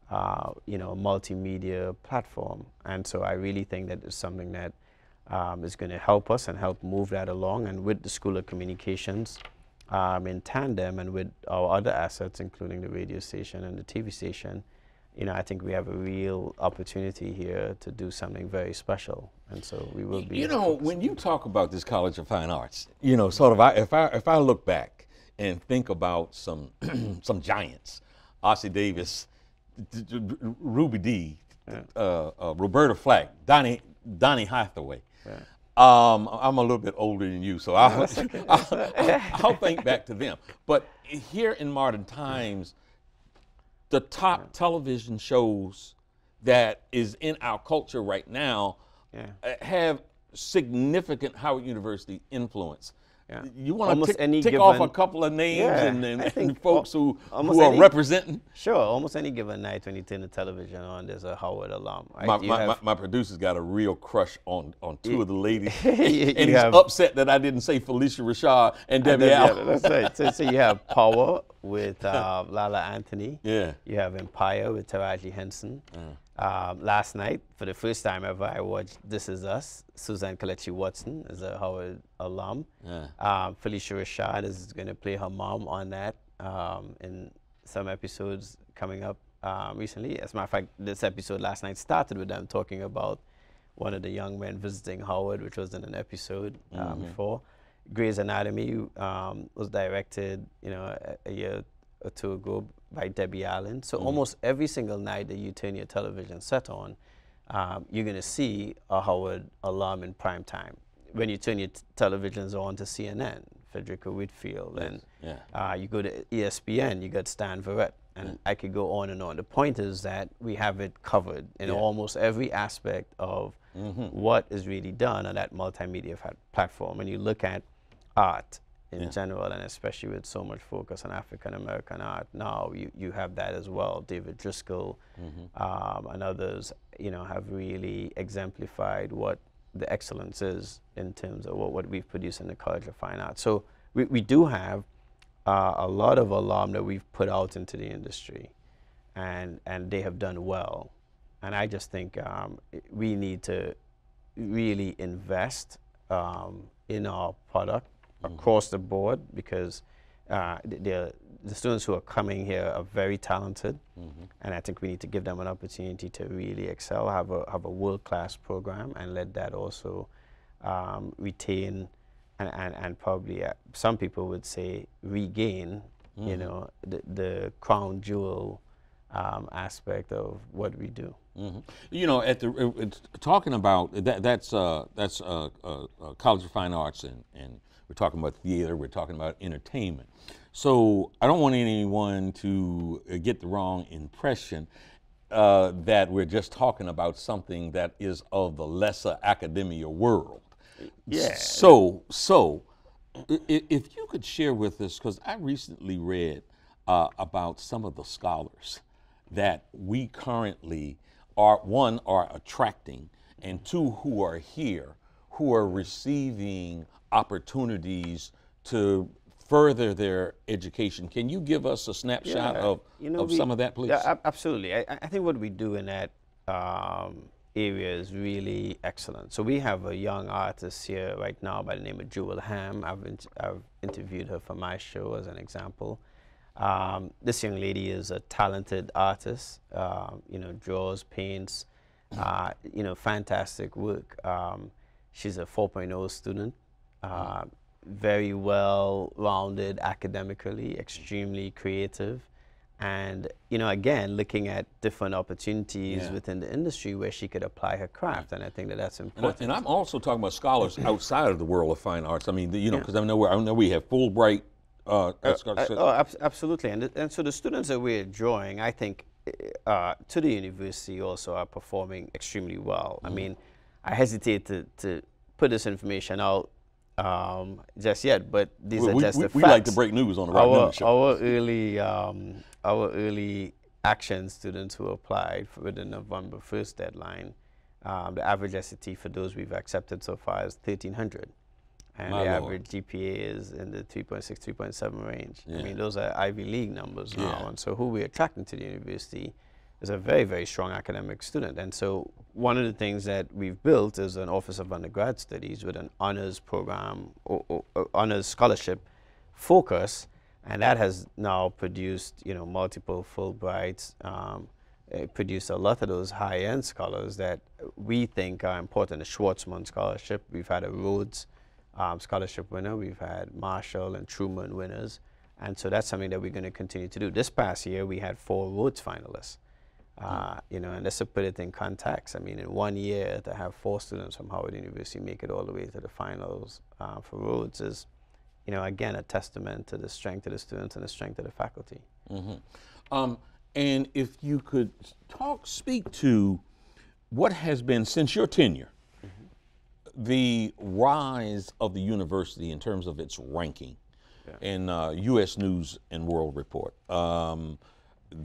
uh, you know, a multimedia platform. And so I really think that is something that um, is going to help us and help move that along. And with the School of Communications um, in tandem and with our other assets, including the radio station and the T V station, you know, I think we have a real opportunity here to do something very special, and so we will be. You know, when you talk about this College of Fine Arts, you know, sort of, I, if I if I look back and think about some some giants, Ossie Davis, Ruby Dee, yeah. uh, uh, Roberta Flack, Donny Donny Hathaway. Yeah. Um, I'm a little bit older than you, so I'll, okay. I'll, I'll, I'll think back to them. But here in modern times, the top yeah. television shows that is in our culture right now yeah. have significant Howard University influence. Yeah. You want to tick, tick off a couple of names yeah, and, and, and folks who, who are any, representing? Sure. Almost any given night when you turn the television on, there's a Howard alum. Right? My, my, have, my, my producer's got a real crush on, on two you, of the ladies. you, and you he's have, upset that I didn't say Felicia Rashad and Debbie Allen. That's right. So, so you have Power with uh, Lala Anthony. Yeah. You have Empire with Taraji Henson. Mm. Um, last night, for the first time ever, I watched This Is Us. Suzanne Kelechi Watson is a Howard alum. Yeah. Um, Felicia Rashad is going to play her mom on that um, in some episodes coming up um, recently. As a matter of fact, this episode last night started with them talking about one of the young men visiting Howard, which was in an episode um, mm-hmm. before. Grey's Anatomy um, was directed, you know, a, a year or two ago by Debbie Allen. So mm-hmm. almost every single night that you turn your television set on, um, you're going to see a Howard alum in prime time. When you turn your t televisions on to C N N, Federico Whitfield, yes. and yeah. uh, you go to E S P N, you got Stan Verrett, and yeah. I could go on and on. The point is that we have it covered in yeah. almost every aspect of mm-hmm. what is really done on that multimedia platform. And you look at art, in yeah. general, and especially with so much focus on African-American art now, you, you have that as well. David Driscoll mm-hmm. um, and others, you know, have really exemplified what the excellence is in terms of what, what we've produced in the College of Fine Arts. So we, we do have uh, a lot of alum that we've put out into the industry, and, and they have done well. And I just think um, we need to really invest um, in our product across the board, because uh, the students who are coming here are very talented, mm-hmm. and I think we need to give them an opportunity to really excel, have a, have a world-class program, and let that also um, retain and, and, and probably, uh, some people would say, regain, mm-hmm. you know, the, the crown jewel um, aspect of what we do. Mm-hmm. You know, at the uh, it's talking about, that, that's, uh, that's uh, uh, uh, College of Fine Arts and, and we're talking about theater, we're talking about entertainment. So I don't want anyone to get the wrong impression uh, that we're just talking about something that is of the lesser academia world. Yeah. So, so if you could share with us, because I recently read uh, about some of the scholars that we currently are, one, are attracting, and two, who are here, who are receiving opportunities to further their education. Can you give us a snapshot yeah, of, you know, of we, some of that, please? Yeah, absolutely. I, I think what we do in that um, area is really excellent. So we have a young artist here right now by the name of Jewel Ham. I've, in, I've interviewed her for my show as an example. Um, this young lady is a talented artist, uh, you know, draws, paints, uh, you know, fantastic work. Um, she's a four point oh student. Uh, very well-rounded academically, extremely creative, and, you know, again, looking at different opportunities yeah. within the industry where she could apply her craft, and I think that that's important. And, I, and I'm also talking about scholars outside of the world of fine arts. I mean, the, you know, because yeah. I know, I know we have Fulbright. Uh, uh, uh, oh, ab absolutely, and, and so the students that we're drawing, I think, uh, to the university also are performing extremely well. Mm. I mean, I hesitate to, to put this information out Um, just yet, but these we, are just we, the facts. We like to break news on the Rock Newman Show. Our early, um, our early action students who applied for the November first deadline, um, the average S A T for those we've accepted so far is thirteen hundred. And My the Lord. average G P A is in the three point six, three point seven range. Yeah. I mean, those are Ivy League numbers yeah. now. And so who we're attracting to the university is a very, very strong academic student. And so one of the things that we've built is an Office of Undergrad Studies with an honors program, or, or, or honors scholarship focus, and that has now produced, you know, multiple Fulbrights, um, it produced a lot of those high-end scholars that we think are important. The Schwartzman Scholarship, we've had a Rhodes um, Scholarship winner, we've had Marshall and Truman winners, and so that's something that we're gonna continue to do. This past year, we had four Rhodes finalists. Uh, you know, and let's put it in context. I mean, in one year to have four students from Howard University make it all the way to the finals uh, for Rhodes is, you know, again, a testament to the strength of the students and the strength of the faculty. Mm-hmm. um, and if you could talk, speak to what has been, since your tenure, mm-hmm. the rise of the university in terms of its ranking yeah. in uh, U S News and World Report. Um,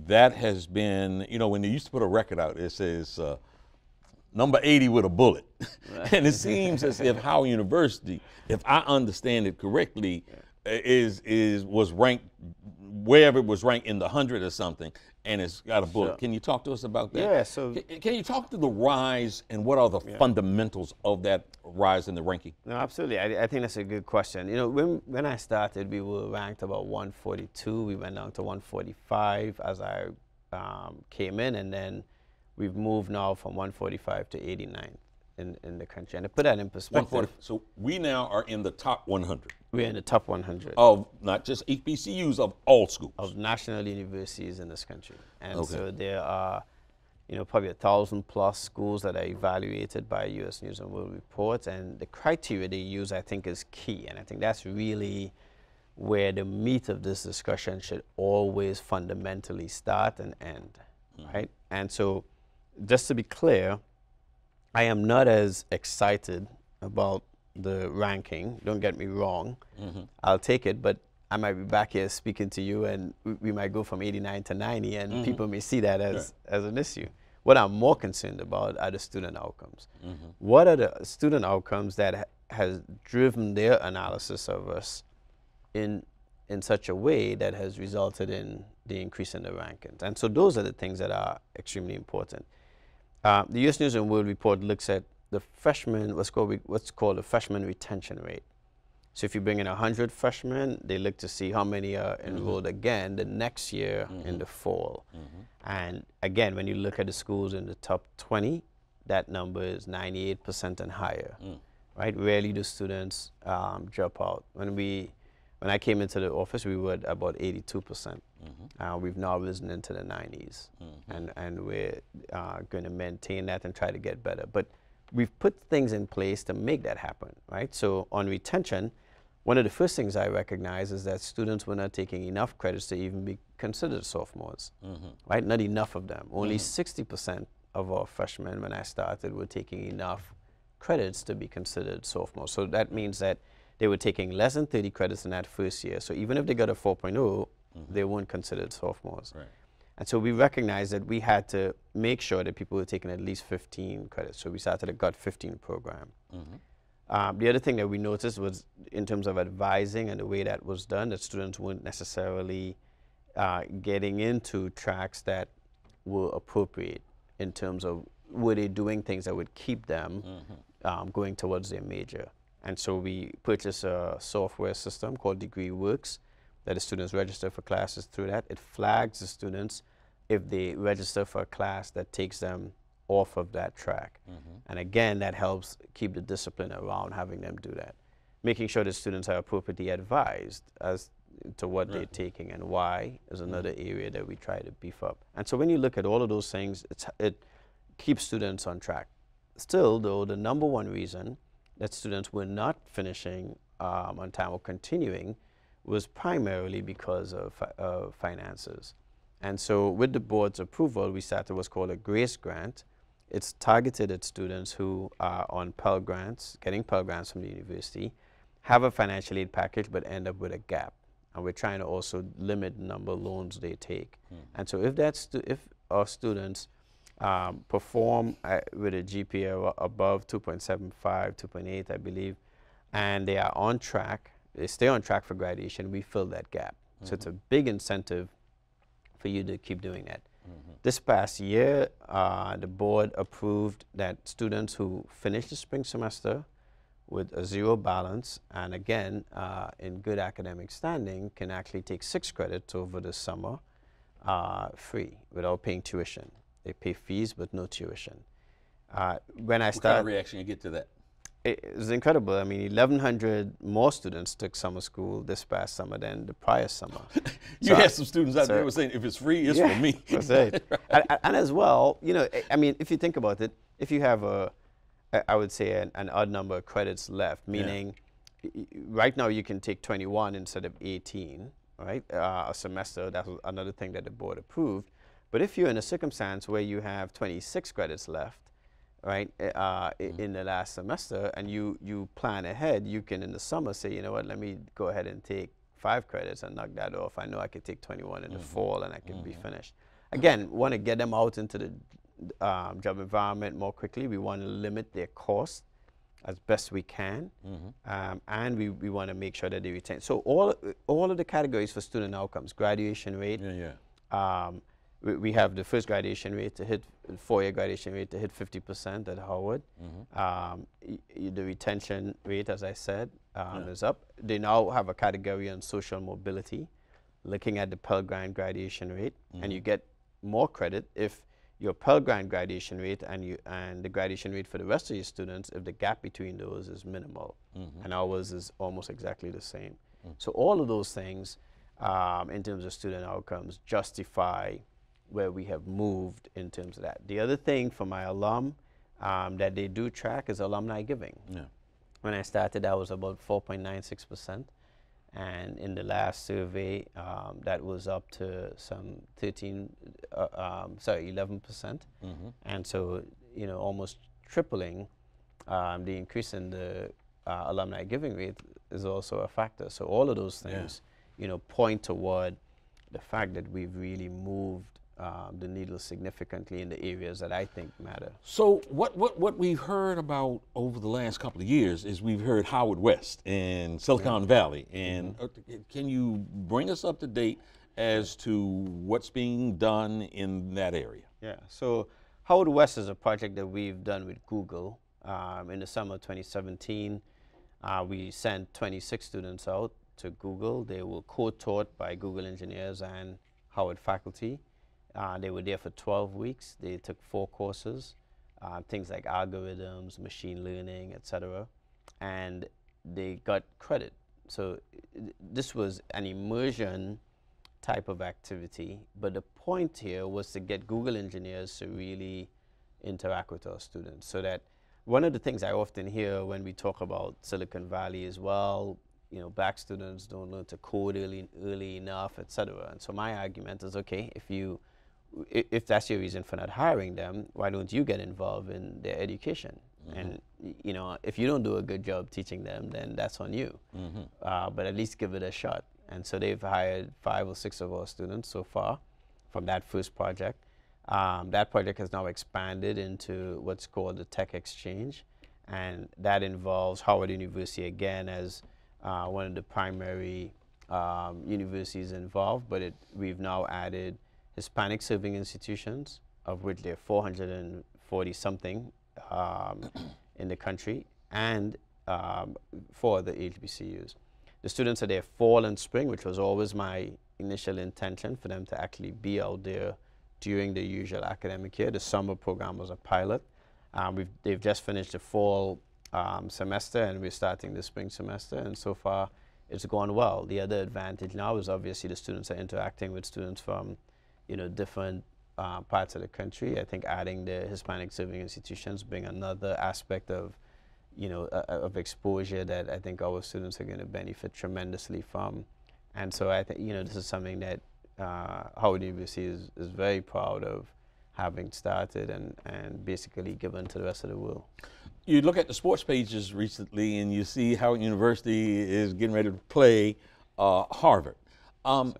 that has been, you know, when they used to put a record out, it says uh, number eighty with a bullet. Right. And it seems as if Howard University, if I understand it correctly, yeah. is is was ranked wherever it was ranked in the hundred or something, and it's got a bullet. Sure. Can you talk to us about that? Yeah. So can, can you talk to the rise and what are the yeah. fundamentals of that rise in the ranking? No, absolutely. I, I think that's a good question. You know, when when I started, we were ranked about one forty-two. We went down to one forty-five as I um, came in, and then we've moved now from one forty-five to eighty-nine. In, in the country. And to put that in perspective. So we now are in the top one hundred. We're in the top one hundred. Of not just H B C Us, of all schools. Of national universities in this country. And okay. so there are, you know, probably a thousand plus schools that are evaluated by U S News and World Report. And the criteria they use, I think, is key. And I think that's really where the meat of this discussion should always fundamentally start and end, mm. right? And so just to be clear, I am not as excited about the ranking, don't get me wrong. Mm-hmm. I'll take it, but I might be back here speaking to you and we might go from eighty-nine to ninety and mm-hmm. people may see that as, yeah. as an issue. What I'm more concerned about are the student outcomes. Mm-hmm. What are the student outcomes that ha has driven their analysis of us in, in such a way that has resulted in the increase in the rankings? And so those are the things that are extremely important. Uh, the U S News and World Report looks at the freshman, what's called, what's called the freshman retention rate. So if you bring in one hundred freshmen, they look to see how many are enrolled mm-hmm. again the next year mm-hmm. in the fall. Mm-hmm. And again, when you look at the schools in the top twenty, that number is ninety-eight percent and higher, mm. right? Rarely do students um, drop out. When we, when I came into the office, we were at about eighty-two percent. Mm-hmm. uh, we've now risen into the nineties, mm-hmm. and, and we're uh, going to maintain that and try to get better. But we've put things in place to make that happen, right? So on retention, one of the first things I recognize is that students were not taking enough credits to even be considered sophomores, mm-hmm. right? Not enough of them. Only sixty percent mm-hmm. of our freshmen when I started were taking enough credits to be considered sophomores. So that means that they were taking less than thirty credits in that first year. So even if they got a four point oh, Mm-hmm. they weren't considered sophomores. Right. And so we recognized that we had to make sure that people were taking at least fifteen credits. So we started a GOT fifteen program. Mm-hmm. um, the other thing that we noticed was in terms of advising and the way that was done, that students weren't necessarily uh, getting into tracks that were appropriate in terms of were they doing things that would keep them mm-hmm. um, going towards their major. And so we purchased a software system called DegreeWorks that the students register for classes through that. It flags the students if they register for a class that takes them off of that track. Mm-hmm. And again, that helps keep the discipline around having them do that. Making sure the students are appropriately advised as to what right. they're taking and why is another mm-hmm. area that we try to beef up. And so when you look at all of those things, it's, it keeps students on track. Still though, the number one reason that students were not finishing um, on time or continuing was primarily because of fi uh, finances. And so with the board's approval, we started what's called a GRACE grant. It's targeted at students who are on Pell Grants, getting Pell Grants from the university, have a financial aid package, but end up with a gap. And we're trying to also limit the number of loans they take. Mm. And so if, that's if our students um, perform at, with a G P A above two point seven five, two point eight, I believe, and they are on track, they stay on track for graduation, we fill that gap. Mm-hmm. So it's a big incentive for you to keep doing that. Mm-hmm. This past year, uh, the board approved that students who finish the spring semester with a zero balance, and again, uh, in good academic standing, can actually take six credits over the summer uh, free, without paying tuition. They pay fees, but no tuition. Uh, when I start- What kind of reaction you get to that? It was incredible. I mean, eleven hundred more students took summer school this past summer than the prior summer. you so had I, some students out so there who were saying, if it's free, it's yeah, for me. That's right. and, and as well, you know, I mean, if you think about it, if you have a, I would say an, an odd number of credits left, meaning yeah. right now you can take twenty-one instead of eighteen, right? Uh, a semester, that's another thing that the board approved. But if you're in a circumstance where you have twenty-six credits left, right, uh, mm-hmm. in the last semester, and you, you plan ahead, you can in the summer say, you know what, let me go ahead and take five credits and knock that off. I know I could take twenty-one in mm-hmm. the fall and I can mm-hmm. be finished. Again, want to get them out into the um, job environment more quickly. We want to limit their cost as best we can, mm-hmm. um, and we, we want to make sure that they retain. So all, all of the categories for student outcomes, graduation rate, yeah, yeah. Um, we, we have the first graduation rate to hit, four-year graduation rate to hit fifty percent at Howard. Mm-hmm. um, y y the retention rate, as I said, um, yeah. is up. They now have a category on social mobility, looking at the Pell Grant graduation rate, mm-hmm. and you get more credit if your Pell Grant graduation rate and you and the graduation rate for the rest of your students, if the gap between those is minimal, mm-hmm. and ours is almost exactly the same. Mm-hmm. So all of those things, um, in terms of student outcomes, justify where we have moved in terms of that. The other thing for my alum um, that they do track is alumni giving. Yeah. When I started, that was about four point nine six percent. And in the last survey, um, that was up to some thirteen, uh, um, sorry, eleven percent. Mm-hmm. And so, you know, almost tripling um, the increase in the uh, alumni giving rate is also a factor. So all of those things, yeah. you know, point toward the fact that we've really moved um, the needle significantly in the areas that I think matter. So what, what, what we've heard about over the last couple of years is we've heard Howard West and Silicon yeah. Valley. And mm-hmm. can you bring us up to date as to what's being done in that area? Yeah, so Howard West is a project that we've done with Google. Um, in the summer of twenty seventeen, uh, we sent twenty-six students out to Google. They were co-taught by Google engineers and Howard faculty. Uh, they were there for twelve weeks. They took four courses, uh, things like algorithms, machine learning, et cetera, and they got credit. So this was an immersion type of activity, but the point here was to get Google engineers to really interact with our students. So that one of the things I often hear when we talk about Silicon Valley is, well, you know, black students don't learn to code early, early enough, et cetera. And so my argument is, okay, if you if that's your reason for not hiring them, why don't you get involved in their education? Mm-hmm. And, you know, if you don't do a good job teaching them, then that's on you. Mm-hmm. uh, but at least give it a shot. And so they've hired five or six of our students so far from that first project. Um, that project has now expanded into what's called the Tech Exchange. And that involves Howard University again as uh, one of the primary um, universities involved, but it, we've now added Hispanic serving institutions, of which there are four hundred forty something um, in the country, and um, for the H B C Us. The students are there fall and spring, which was always my initial intention for them to actually be out there during the usual academic year. The summer program was a pilot. Um, we've, they've just finished the fall um, semester, and we're starting the spring semester, and so far it's gone well. The other advantage now is obviously the students are interacting with students from you know, different uh, parts of the country. I think adding the Hispanic serving institutions being another aspect of, you know, uh, of exposure that I think our students are going to benefit tremendously from. And so I think, you know, this is something that uh, Howard University is, is very proud of having started and, and basically given to the rest of the world. You look at the sports pages recently and you see Howard University is getting ready to play uh, Harvard. Um,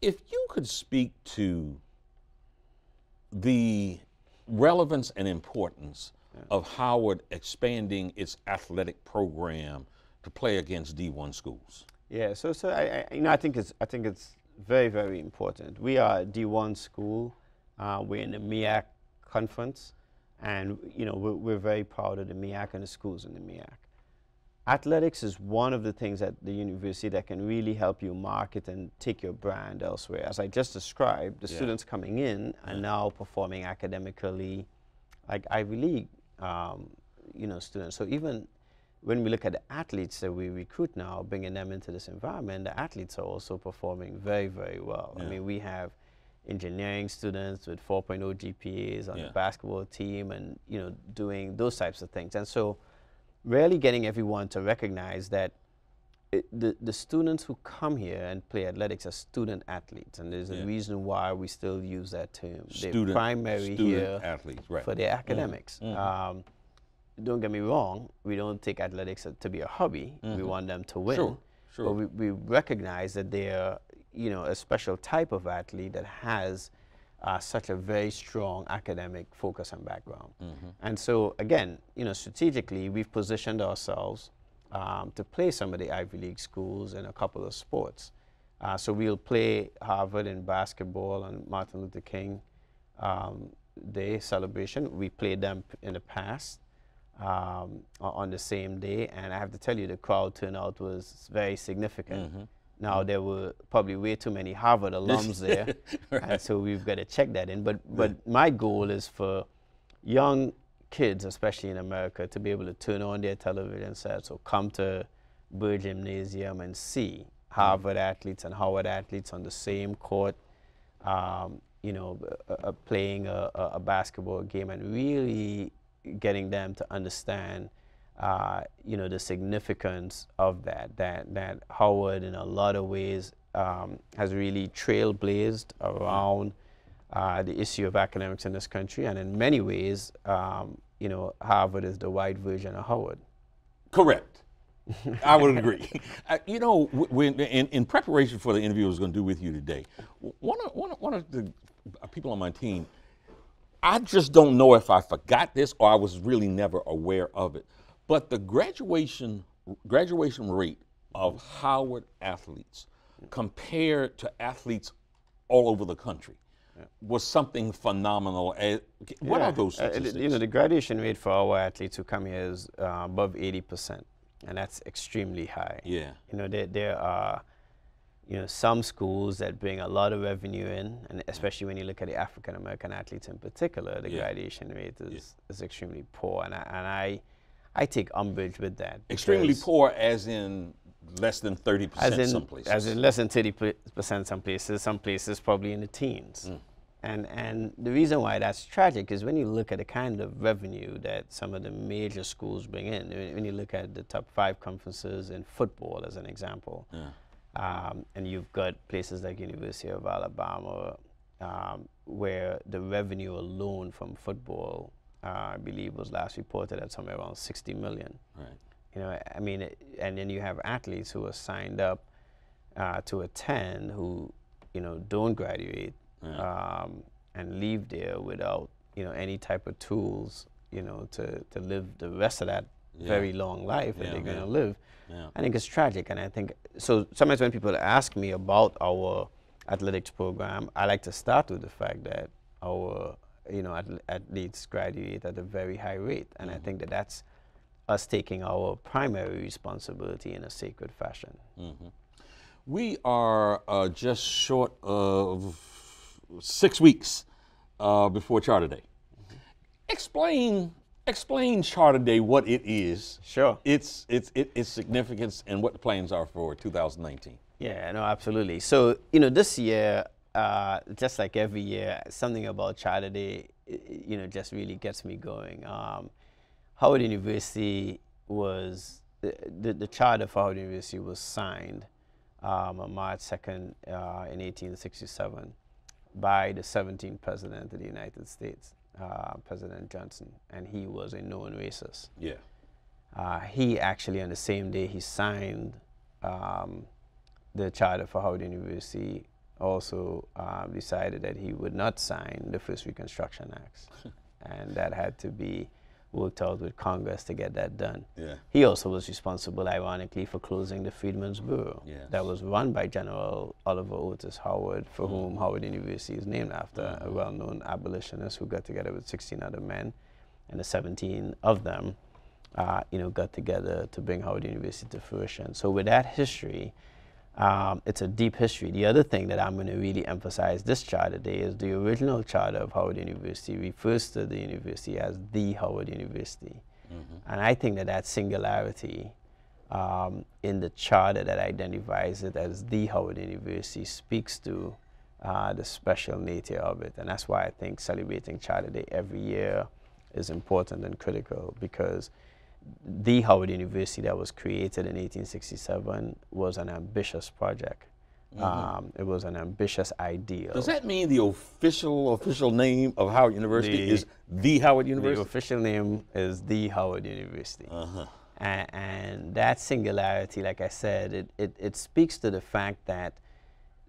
If you could speak to the relevance and importance yeah. of Howard expanding its athletic program to play against D one schools. Yeah, so so I, I you know I think it's I think it's very very important. We are a D one school. Uh, we're in the M E A C conference, and you know we're, we're very proud of the M E A C and the schools in the M E A C. Athletics is one of the things at the university that can really help you market and take your brand elsewhere. As I just described, the yeah. students coming in are now performing academically like Ivy League um, you know, students. So even when we look at the athletes that we recruit now, bringing them into this environment, the athletes are also performing very, very well. Yeah. I mean, we have engineering students with four point oh G P As on yeah. the basketball team and you know, doing those types of things. And so, really getting everyone to recognize that it, the, the students who come here and play athletics are student athletes, and there's a yeah. reason why we still use that term. Student, They're primary student here athletes, right. for their academics. Mm-hmm. um, don't get me wrong, we don't take athletics to be a hobby. Mm-hmm. We want them to win. Sure, sure. But we, we recognize that they're, you know, a special type of athlete that has uh, such a very strong academic focus and background. Mm-hmm. And so, again, you know, strategically, we've positioned ourselves um, to play some of the Ivy League schools in a couple of sports. Uh, so we'll play Harvard in basketball on Martin Luther King um, Day celebration. We played them in the past. Um, on the same day, and I have to tell you, the crowd turnout was very significant. Mm-hmm. Now, there were probably way too many Harvard alums there, right. and so we've got to check that in. But, but yeah. my goal is for young kids, especially in America, to be able to turn on their television sets or come to Bird Gymnasium and see Harvard mm-hmm. athletes and Howard athletes on the same court, um, you know, uh, uh, playing a, a basketball game, and really getting them to understand, uh, you know, the significance of that, that, that Howard in a lot of ways um, has really trailblazed around uh, the issue of academics in this country. And in many ways, um, you know, Harvard is the white version of Howard. Correct. I would agree. I, you know, when, in, in preparation for the interview I was going to do with you today, one of, one of, one of the people on my team, I just don't know if I forgot this or I was really never aware of it, but the graduation graduation rate of Howard athletes compared to athletes all over the country yeah. was something phenomenal. Uh, what yeah. are those statistics? Uh, you know, the graduation rate for our athletes who come here is uh, above eighty percent, and that's extremely high. Yeah. You know, there, there are you know, some schools that bring a lot of revenue in, and especially when you look at the African American athletes in particular, the yeah. graduation rate is, yeah. is extremely poor, and I, and I, I take umbrage with that. Extremely poor as in less than thirty percent some places. As in less than thirty percent some places, some places probably in the teens. Mm. And, and the reason why that's tragic is when you look at the kind of revenue that some of the major schools bring in, when you look at the top five conferences in football as an example, yeah. Um, and you've got places like University of Alabama um, where the revenue alone from football, uh, I believe was last reported at somewhere around sixty million. Right. You know, I mean, it, and then you have athletes who are signed up uh, to attend who, you know, don't graduate yeah. um, and leave there without, you know, any type of tools, you know, to, to live the rest of that yeah. very long life yeah, that they're yeah. going to live. Yeah. I think it's tragic, and I think, so sometimes when people ask me about our athletics program, I like to start with the fact that our, you know, athletes graduate at a very high rate, and mm-hmm. I think that that's us taking our primary responsibility in a sacred fashion. Mm-hmm. We are uh, just short of six weeks uh, before Charter Day. Mm-hmm. Explain Explain Charter Day, what it is, sure, its its its significance, and what the plans are for two thousand nineteen. Yeah, no, absolutely. So you know, this year, uh, just like every year, something about Charter Day, you know, just really gets me going. Um, Howard University was the, the the charter for Howard University was signed um, on March second uh, in eighteen sixty-seven by the seventeenth President of the United States. Uh, President Johnson, and he was a known racist. Yeah. Uh, he actually, on the same day, he signed um, the charter for Howard University, also uh, decided that he would not sign the first Reconstruction Acts. And that had to be worked out with Congress to get that done. Yeah. He also was responsible, ironically, for closing the Freedmen's Bureau yes. that was run by General Oliver Otis Howard, for mm-hmm. whom Howard University is named after, mm-hmm. a well-known abolitionist who got together with sixteen other men, and the seventeen of them, uh, you know, got together to bring Howard University to fruition. So with that history, um, it's a deep history. The other thing that I'm going to really emphasize this Charter Day is the original charter of Howard University refers to the university as the Howard University. Mm-hmm. And I think that that singularity um, in the charter that identifies it as the Howard University speaks to uh, the special nature of it. And that's why I think celebrating Charter Day every year is important and critical, because the Howard University that was created in eighteen sixty-seven was an ambitious project. Mm-hmm. um, it was an ambitious ideal. Does that mean the official official name of Howard University the, is the Howard University? The official name is the Howard University. Uh-huh. and, and that singularity, like I said, it, it, it speaks to the fact that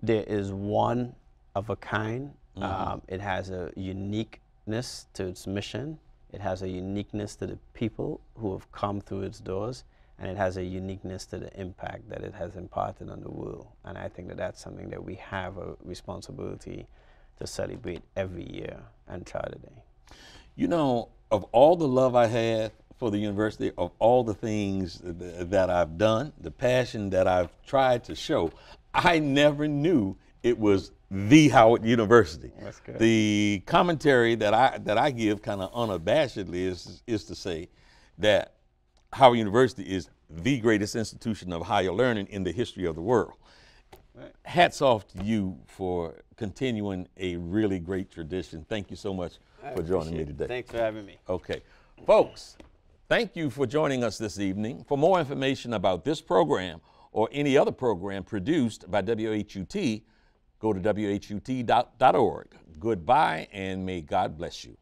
there is one of a kind. Mm-hmm. um, it has a uniqueness to its mission. It has a uniqueness to the people who have come through its doors, and it has a uniqueness to the impact that it has imparted on the world. And I think that that's something that we have a responsibility to celebrate every year and Charter Day. You know, of all the love I had for the university, of all the things th that I've done, the passion that I've tried to show, I never knew it was the Howard University. That's good. The commentary that I that I give kind of unabashedly is is to say that Howard University is the greatest institution of higher learning in the history of the world. Right. Hats off to you for continuing a really great tradition. Thank you so much I for joining me today. It. Thanks for having me. Okay. Folks, thank you for joining us this evening. For more information about this program or any other program produced by W H U T, go to W H U T dot org. Goodbye, and may God bless you.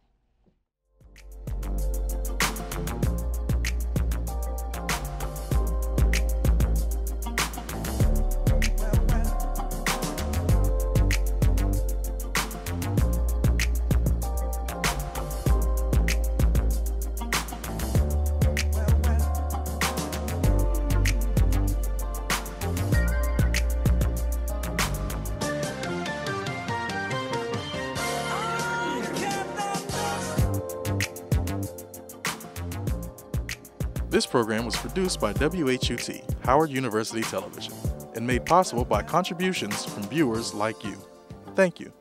This program was produced by W H U T, Howard University Television, and made possible by contributions from viewers like you. Thank you.